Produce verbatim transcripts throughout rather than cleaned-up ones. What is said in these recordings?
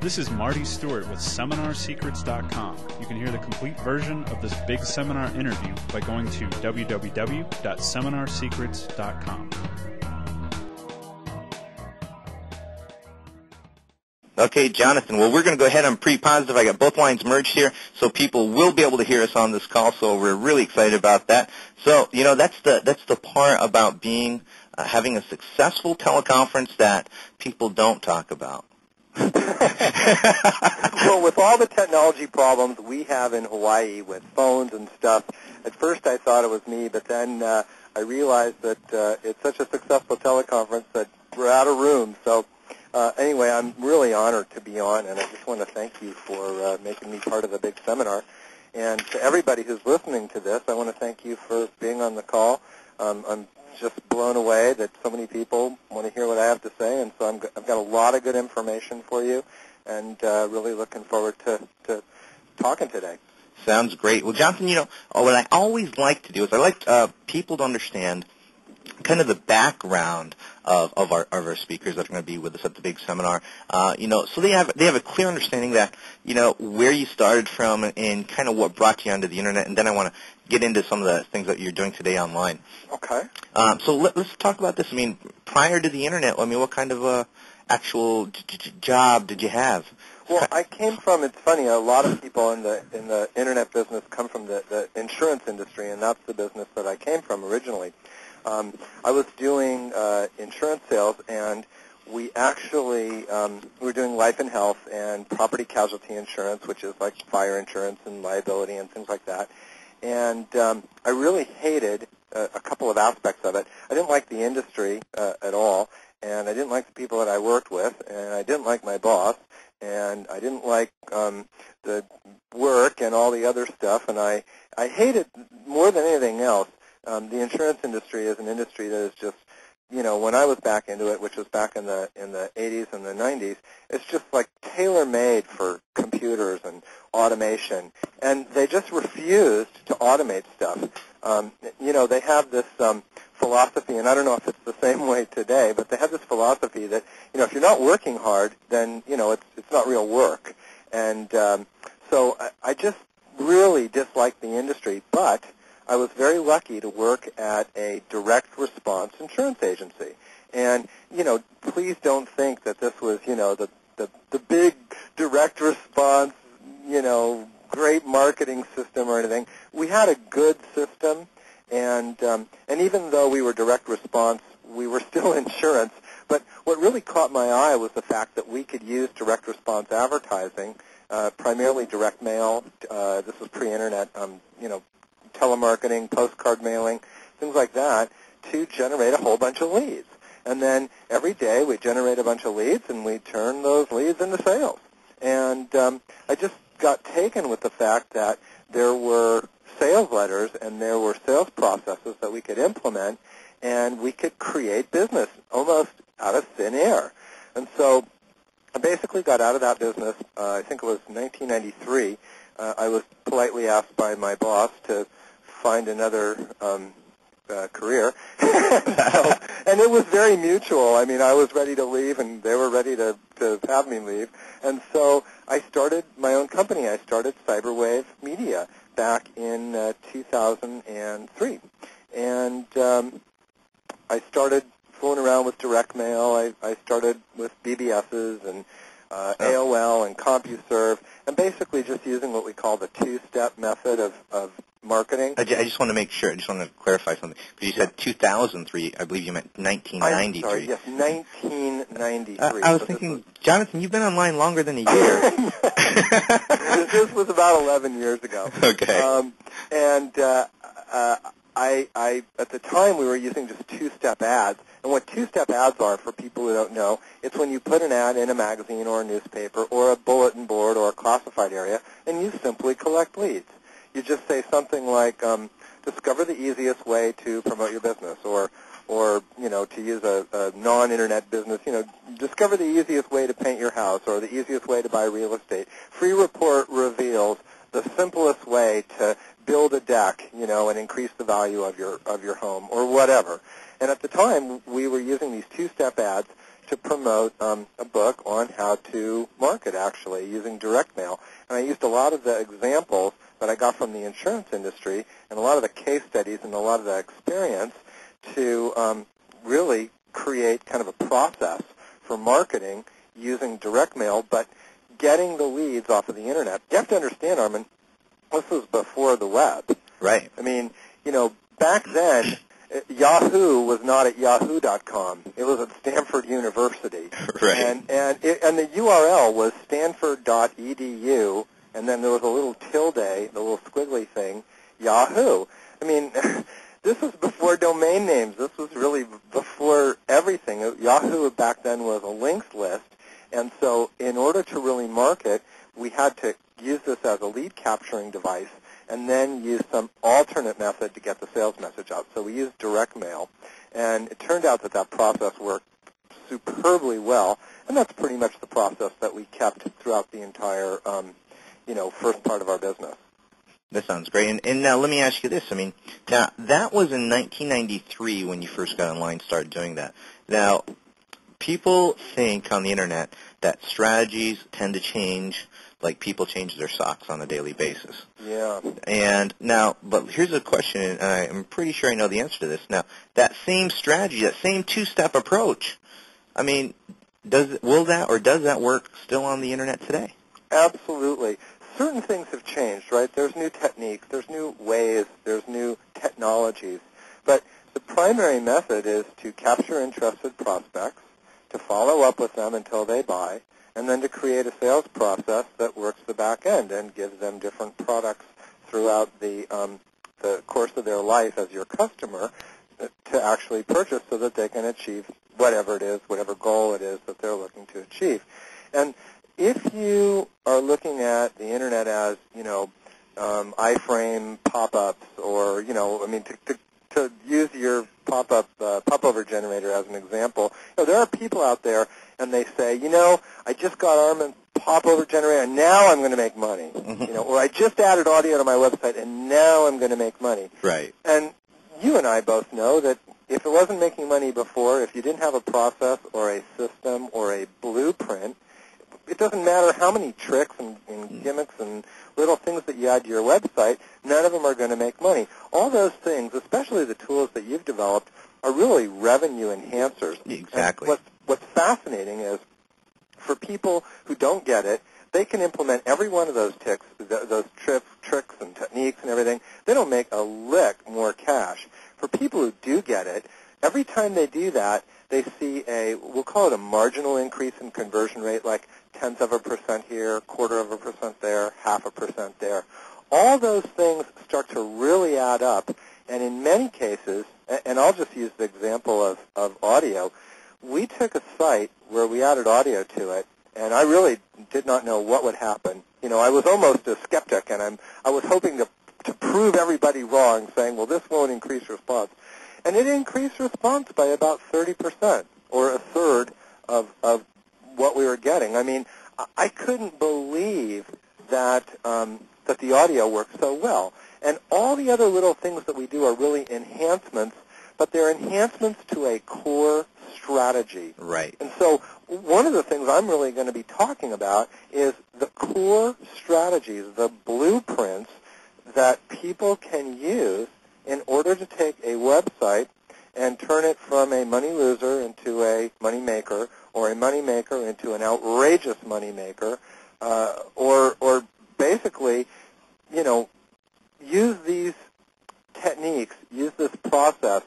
This is Marty Stewart with Seminar Secrets dot com. You can hear the complete version of this big seminar interview by going to w w w dot seminar secrets dot com. Okay, Jonathan, well, we're going to go ahead and pre-positive. I got both lines merged here, so people will be able to hear us on this call, so we're really excited about that. So, you know, that's the, that's the part about being, uh, having a successful teleconference that people don't talk about. Well, with all the technology problems we have in Hawaii with phones and stuff, at first I thought it was me, but then uh, I realized that uh, it's such a successful teleconference that we're out of room. So uh, anyway, I'm really honored to be on, and I just want to thank you for uh, making me part of the big seminar. And to everybody who's listening to this, I want to thank you for being on the call. Um, I'm just blown away that so many people want to hear what I have to say, and so I'm, I've got a lot of good information for you, and uh, really looking forward to, to talking today. Sounds great. Well, Jonathan, you know, what I always like to do is I like uh, people to understand kind of the background of, of, our, of our speakers that are going to be with us at the big seminar, uh, you know, so they have, they have a clear understanding that, you know, where you started from and, and kind of what brought you onto the Internet, and then I want to get into some of the things that you're doing today online. Okay. Um, so let, let's talk about this. I mean, prior to the Internet, I mean, what kind of uh, actual j j job did you have? Well, I came from, it's funny, a lot of people in the in the Internet business come from the, the insurance industry, and that's the business that I came from originally. Um, I was doing uh, insurance sales, and we actually um, we were doing life and health and property casualty insurance, which is like fire insurance and liability and things like that. And um, I really hated a, a couple of aspects of it. I didn't like the industry uh, at all, and I didn't like the people that I worked with, and I didn't like my boss, and I didn't like um, the work and all the other stuff. And I, I hated, more than anything else, Um, the insurance industry is an industry that is just, you know, when I was back into it, which was back in the in the eighties and the nineties, it's just like tailor-made for computers and automation, and they just refused to automate stuff. Um, you know, they have this um, philosophy, and I don't know if it's the same way today, but they have this philosophy that, you know, if you're not working hard, then, you know, it's it's not real work. And um, so I, I just really dislike the industry, but I was very lucky to work at a direct response insurance agency. And, you know, please don't think that this was, you know, the, the, the big direct response, you know, great marketing system or anything. We had a good system, and, um, and even though we were direct response, we were still insurance. But what really caught my eye was the fact that we could use direct response advertising, uh, primarily direct mail. Uh, this was pre-Internet, um, you know, telemarketing, postcard mailing, things like that, to generate a whole bunch of leads. And then every day we generate a bunch of leads, and we turn those leads into sales. And um, I just got taken with the fact that there were sales letters and there were sales processes that we could implement, and we could create business almost out of thin air. And so I basically got out of that business, uh, I think it was nineteen ninety-three. Uh, I was politely asked by my boss to find another um, uh, career, so, and it was very mutual. I mean, I was ready to leave, and they were ready to, to have me leave, and so I started my own company. I started CyberWave Media back in uh, two thousand three, and um, I started fooling around with direct mail. I, I started with B B Ss and Uh, A O L and CompuServe, and basically just using what we call the two-step method of, of marketing. I just want to make sure, I just want to clarify something. Because you said two thousand three, I believe you meant nineteen ninety-three. I'm sorry, yes, nineteen ninety-three. Uh, I was so thinking, was... Jonathan, you've been online longer than a year. This was about eleven years ago. Okay. Um, and uh, uh, I, I, at the time, we were using just two-step ads. And what two-step ads are, for people who don't know, it's when you put an ad in a magazine or a newspaper or a bulletin board or a classified area, and you simply collect leads. You just say something like, um, discover the easiest way to promote your business, or, or you know, to use a, a non-Internet business, you know, discover the easiest way to paint your house or the easiest way to buy real estate. Free report reveals the simplest way to build a deck, you know, and increase the value of your, of your home or whatever. And at the time, we were using these two-step ads to promote um, a book on how to market, actually, using direct mail. And I used a lot of the examples that I got from the insurance industry and a lot of the case studies and a lot of the experience to um, really create kind of a process for marketing using direct mail, but getting the leads off of the Internet. You have to understand, Armin, this was before the web. Right. I mean, you know, back then, Yahoo was not at yahoo dot com. It was at Stanford University. Right. And, and, it, and the U R L was stanford dot e d u, and then there was a little tilde, the little squiggly thing, Yahoo. I mean, this was before domain names. This was really before everything. Yahoo back then was a links list. And so in order to really market, we had to use this as a lead capturing device and then use some alternate method to get the sales message out. So we used direct mail. And it turned out that that process worked superbly well. And that's pretty much the process that we kept throughout the entire, um, you know, first part of our business. That sounds great. And, and now let me ask you this. I mean, now that was in nineteen ninety-three when you first got online, started doing that. Now, people think on the Internet that strategies tend to change, like people change their socks on a daily basis. Yeah. And now, but here's a question, and I'm pretty sure I know the answer to this. Now, that same strategy, that same two-step approach, I mean, does will that or does that work still on the Internet today? Absolutely. Certain things have changed, right? There's new techniques, there's new ways, there's new technologies. But the primary method is to capture interested prospects, to follow up with them until they buy, and then to create a sales process that works the back end and gives them different products throughout the, um, the course of their life as your customer to actually purchase so that they can achieve whatever it is, whatever goal it is that they're looking to achieve. And if you are looking at the Internet as, you know, um, iframe pop-ups or, you know, I mean, to, to to use your pop-up uh, popover generator as an example, you know, there are people out there, and they say, you know, I just got Armand's popover generator, and now I'm going to make money. You know, or I just added audio to my website, and now I'm going to make money. Right. And you and I both know that if it wasn't making money before, if you didn't have a process or a system or a blueprint, it doesn't matter how many tricks and, and gimmicks and little things that you add to your website, none of them are going to make money. All those things, especially the tools that you've developed, are really revenue enhancers. Exactly. What's, what's fascinating is for people who don't get it, they can implement every one of those ticks, those tricks, tricks and techniques and everything. They don't make a lick more cash. For people who do get it, every time they do that, they see a, we'll call it a marginal increase in conversion rate, like tenth of a percent here, quarter of a percent there, half a percent there. All those things start to really add up, and in many cases, and I'll just use the example of, of audio, we took a site where we added audio to it, and I really did not know what would happen. You know, I was almost a skeptic, and I'm, I was hoping to, to prove everybody wrong, saying, well, this won't increase response. And it increased response by about thirty percent, or a third of, of what we were getting. I mean, I couldn't believe that um, that the audio worked so well. And all the other little things that we do are really enhancements, but they're enhancements to a core strategy. Right. And so one of the things I'm really going to be talking about is the core strategies, the blueprints that people can use in order to take a website and turn it from a money loser into a money maker, or a money maker into an outrageous money maker, uh, or or basically, you know, use these techniques, use this process,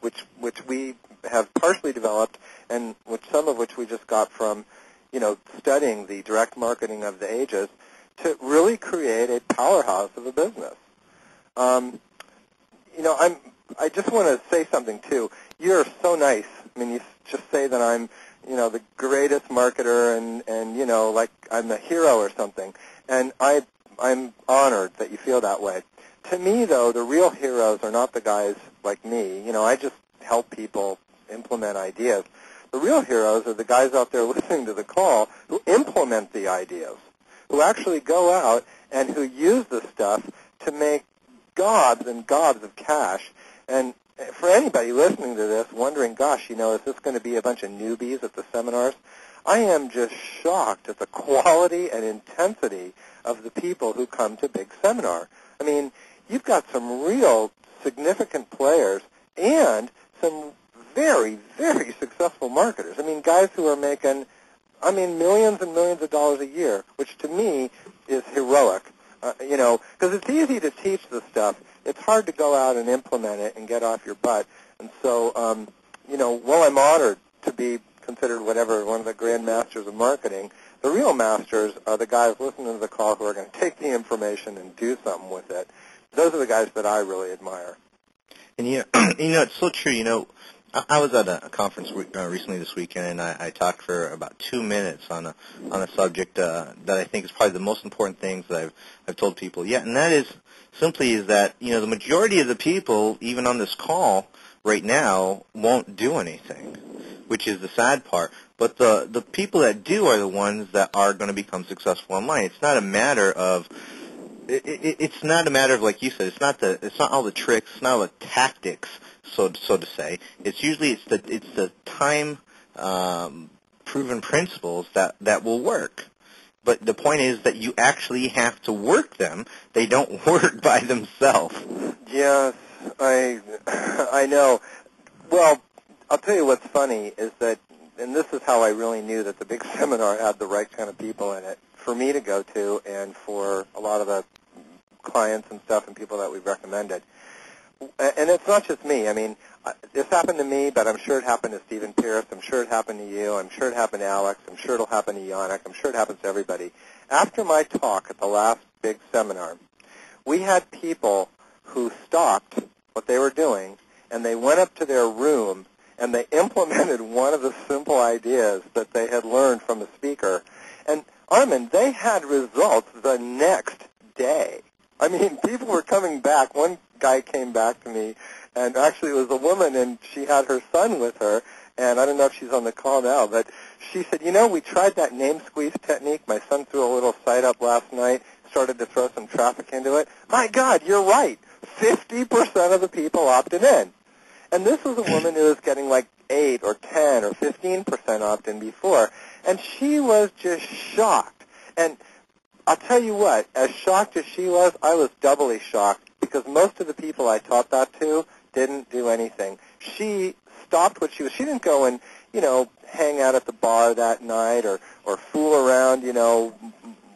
which which we have partially developed, and which some of which we just got from, you know, studying the direct marketing of the ages, to really create a powerhouse of a business. Um, You know, I'm, I just want to say something, too. You're so nice. I mean, you just say that I'm, you know, the greatest marketer and, and you know, like I'm the hero or something. And I, I'm honored that you feel that way. To me, though, the real heroes are not the guys like me. You know, I just help people implement ideas. The real heroes are the guys out there listening to the call who implement the ideas, who actually go out and who use the stuff to make gobs and gobs of cash. And for anybody listening to this wondering, gosh, you know, is this going to be a bunch of newbies at the seminars? I am just shocked at the quality and intensity of the people who come to Big Seminar. I mean, you've got some real significant players and some very, very successful marketers. I mean, guys who are making, I mean, millions and millions of dollars a year, which to me is heroic. Uh, you know, because it's easy to teach this stuff. It's hard to go out and implement it and get off your butt. And so, um, you know, while I'm honored to be considered whatever, one of the grand masters of marketing, the real masters are the guys listening to the call who are going to take the information and do something with it. Those are the guys that I really admire. And, you know, you know it's so true. You know, I, I was at a conference re- uh, recently this weekend, and I, I talked for about two minutes on a on a subject uh, that I think is probably the most important things that I've I've told people yet, and that is simply is that, you know, the majority of the people, even on this call right now, won't do anything, which is the sad part. But the, the people that do are the ones that are going to become successful online. It's not a matter of It, it, it's not a matter of, like you said, it's not the, it's not all the tricks, it's not all the tactics, so so to say. It's usually it's the it's the time um, proven principles that, that will work. But the point is that you actually have to work them. They don't work by themselves. Yes, I I know. Well, I'll tell you what's funny is that, and this is how I really knew that the Big Seminar had the right kind of people in it for me to go to, and for a lot of the clients and stuff and people that we've recommended. And it's not just me. I mean, this happened to me, but I'm sure it happened to Stephen Pierce. I'm sure it happened to you. I'm sure it happened to Alex. I'm sure it'll happen to Yannick. I'm sure it happens to everybody. After my talk at the last Big Seminar, we had people who stopped what they were doing, and they went up to their room, and they implemented one of the simple ideas that they had learned from the speaker. And Armand, they had results the next day. I mean, people were coming back. One guy came back to me, and actually it was a woman, and she had her son with her, and I don't know if she's on the call now, but she said, you know, we tried that name squeeze technique. My son threw a little site up last night, started to throw some traffic into it. My God, you're right. fifty percent of the people opted in. And this was a woman who was getting like eight or ten or fifteen percent opt-in before. And she was just shocked. And I'll tell you what, as shocked as she was, I was doubly shocked because most of the people I taught that to didn't do anything. She stopped what she was. She didn't go and, you know, hang out at the bar that night or, or fool around, you know,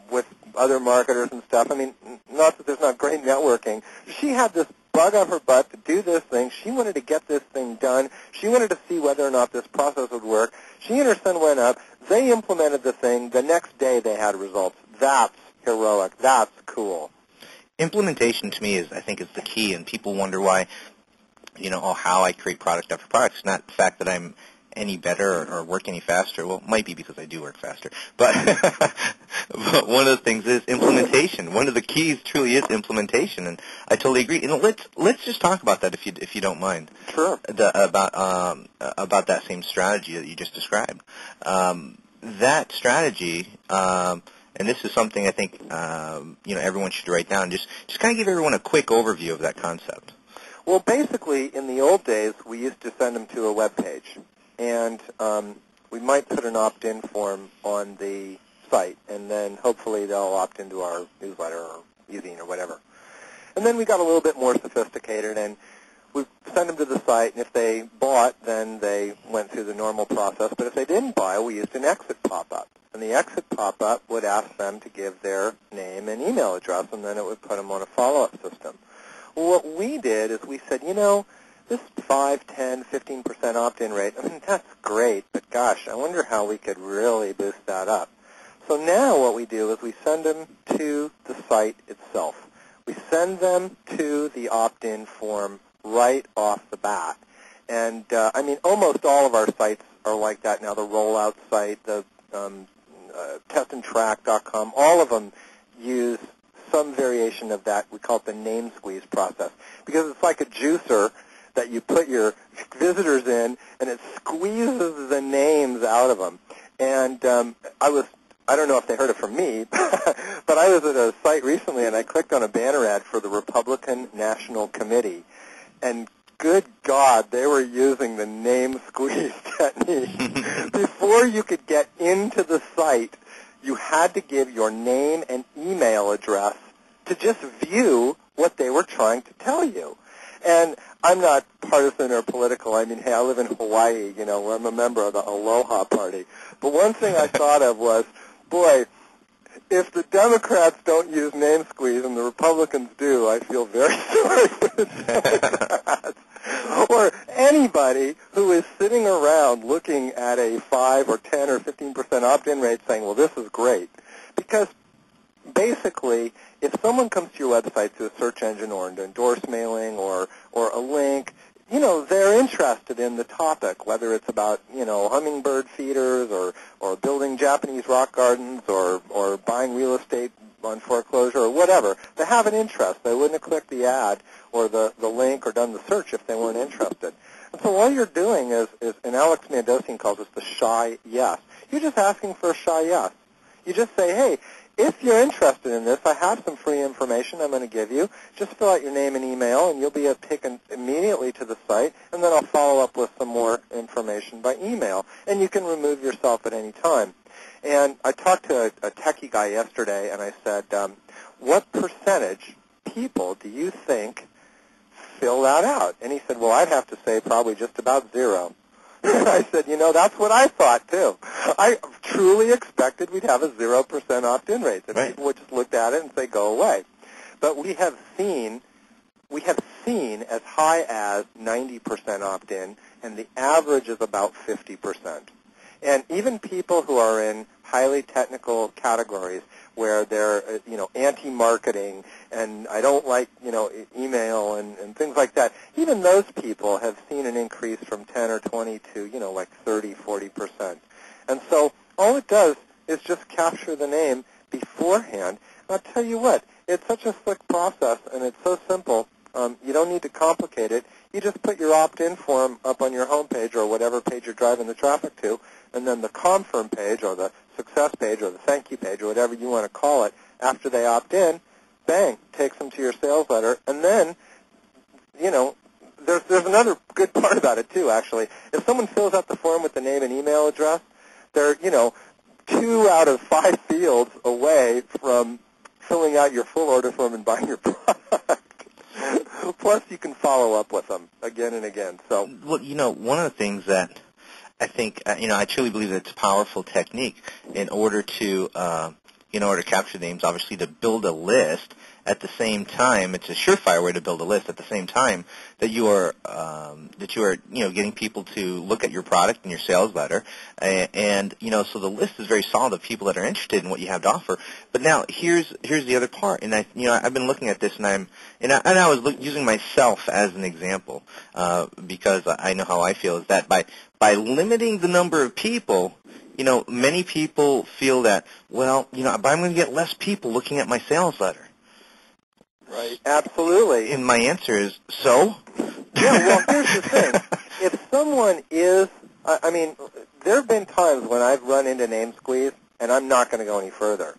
with other marketers and stuff. I mean, not that there's not great networking. She had this bug on her butt to do this thing. She wanted to get this thing done. She wanted to see whether or not this process would work. She and her son went up. They implemented the thing. The next day they had results. That's heroic. That's cool. Implementation to me is, I think, is the key, and people wonder why, you know, oh, how I create product after product. It's not the fact that I'm any better or, or work any faster. Well, it might be because I do work faster. But, but one of the things is implementation. One of the keys truly is implementation, and I totally agree. And let's let's just talk about that if you if you don't mind. Sure. The, about um about that same strategy that you just described. Um, that strategy, um, and this is something I think um, you know everyone should write down. Just just kind of give everyone a quick overview of that concept. Well, basically, in the old days, we used to send them to a web page. And um, we might put an opt-in form on the site, and then hopefully they'll opt into our newsletter or e-zine or whatever. And then we got a little bit more sophisticated, and we sent them to the site, and if they bought, then they went through the normal process. But if they didn't buy, we used an exit pop-up. And the exit pop-up would ask them to give their name and email address, and then it would put them on a follow-up system. Well, what we did is we said, you know, this five, ten, fifteen percent opt-in rate, I mean, that's great, but gosh, I wonder how we could really boost that up. So now what we do is we send them to the site itself. We send them to the opt-in form right off the bat. And, uh, I mean, almost all of our sites are like that now, the rollout site, the um, uh, test and track dot com, all of them use some variation of that. We call it the name squeeze process because it's like a juicer that you put your visitors in, and it squeezes the names out of them. And um, I was—I don't know if they heard it from me, but I was at a site recently, and I clicked on a banner ad for the Republican National Committee, and good God, they were using the name squeeze technique. Before you could get into the site, you had to give your name and email address to just view what they were trying to tell you. And I'm not partisan or political. I mean, hey, I live in Hawaii, you know, where I'm a member of the Aloha Party. But one thing I thought of was, boy, if the Democrats don't use name squeeze and the Republicans do, I feel very sorry for the Democrats. Or anybody who is sitting around looking at a five or ten or fifteen percent opt-in rate saying, well, this is great. Because basically, if someone comes to your website through a search engine or an endorse mailing or, or a link, you know, they're interested in the topic, whether it's about, you know, hummingbird feeders or, or building Japanese rock gardens or, or buying real estate on foreclosure or whatever. They have an interest. They wouldn't have clicked the ad or the, the link or done the search if they weren't interested. And so what you're doing is, is, and Alex Mandosian calls this the shy yes. You're just asking for a shy yes. You just say, hey, if you're interested in this, I have some free information I'm going to give you. Just fill out your name and email, and you'll be taken immediately to the site, and then I'll follow up with some more information by email. And you can remove yourself at any time. And I talked to a, a techie guy yesterday, and I said, um, what percentage people do you think fill that out? And he said, well, I'd have to say probably just about zero. I said, you know, that's what I thought, too. I truly expected we'd have a zero percent opt-in rate, that right. people would just look at it and say, go away. But we have seen we have seen as high as ninety percent opt-in, and the average is about fifty percent. And even people who are in highly technical categories where they're, you know, anti-marketing and I don't like, you know, email and, and things like that, even those people have seen an increase from ten or twenty to, you know, like thirty, forty percent. And so all it does is just capture the name beforehand. And I'll tell you what, it's such a slick process and it's so simple. Um, you don't need to complicate it. You just put your opt-in form up on your home page or whatever page you're driving the traffic to, and then the confirm page or the success page or the thank you page or whatever you want to call it, after they opt in, bang, takes them to your sales letter. And then, you know, there's, there's another good part about it, too, actually. If someone fills out the form with the name and email address, they're, you know, two out of five fields away from filling out your full order form and buying your product. Plus, you can follow up with them again and again. So, well, you know, one of the things that I think, you know, I truly believe that it's a powerful technique in order to, uh, in order to capture names, obviously, to build a list at the same time. It's a surefire way to build a list at the same time that you are, um, that you are, you know, getting people to look at your product and your sales letter. And, and, you know, so the list is very solid of people that are interested in what you have to offer. But now here's, here's the other part. And I, you know, I've been looking at this and I'm, and I, and I was look, using myself as an example, uh, because I know how I feel is that by, by limiting the number of people, you know, many people feel that, well, you know, I'm going to get less people looking at my sales letter. Right. Absolutely. And my answer is, so? Yeah, well, here's the thing. If someone is, I mean, there have been times when I've run into name squeeze, and I'm not going to go any further.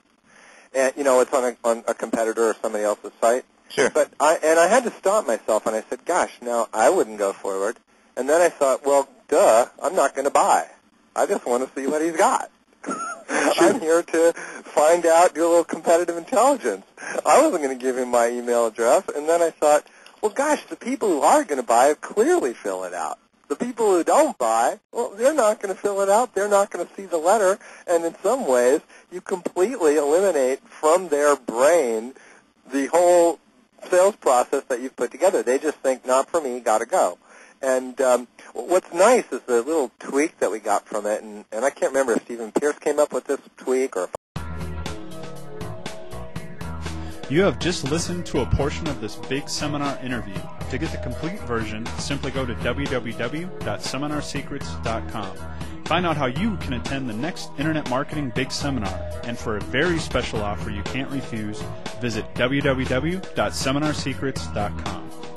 And, you know, it's on a, on a competitor or somebody else's site. Sure. But I, and I had to stop myself, and I said, gosh, no, I wouldn't go forward. And then I thought, well, duh, I'm not going to buy. I just want to see what he's got. Sure. I'm here to find out, do a little competitive intelligence. I wasn't going to give him my email address. And then I thought, well, gosh, the people who are going to buy clearly fill it out. The people who don't buy, well, they're not going to fill it out. They're not going to see the letter. And in some ways, you completely eliminate from their brain the whole sales process that you've put together. They just think, not for me, got to go. And um, what's nice is the little tweak that we got from it, and, and I can't remember if Stephen Pierce came up with this tweak or if... You have just listened to a portion of this Big Seminar interview. To get the complete version, simply go to w w w dot seminar secrets dot com. Find out how you can attend the next Internet Marketing Big Seminar. And for a very special offer you can't refuse, visit w w w dot seminar secrets dot com.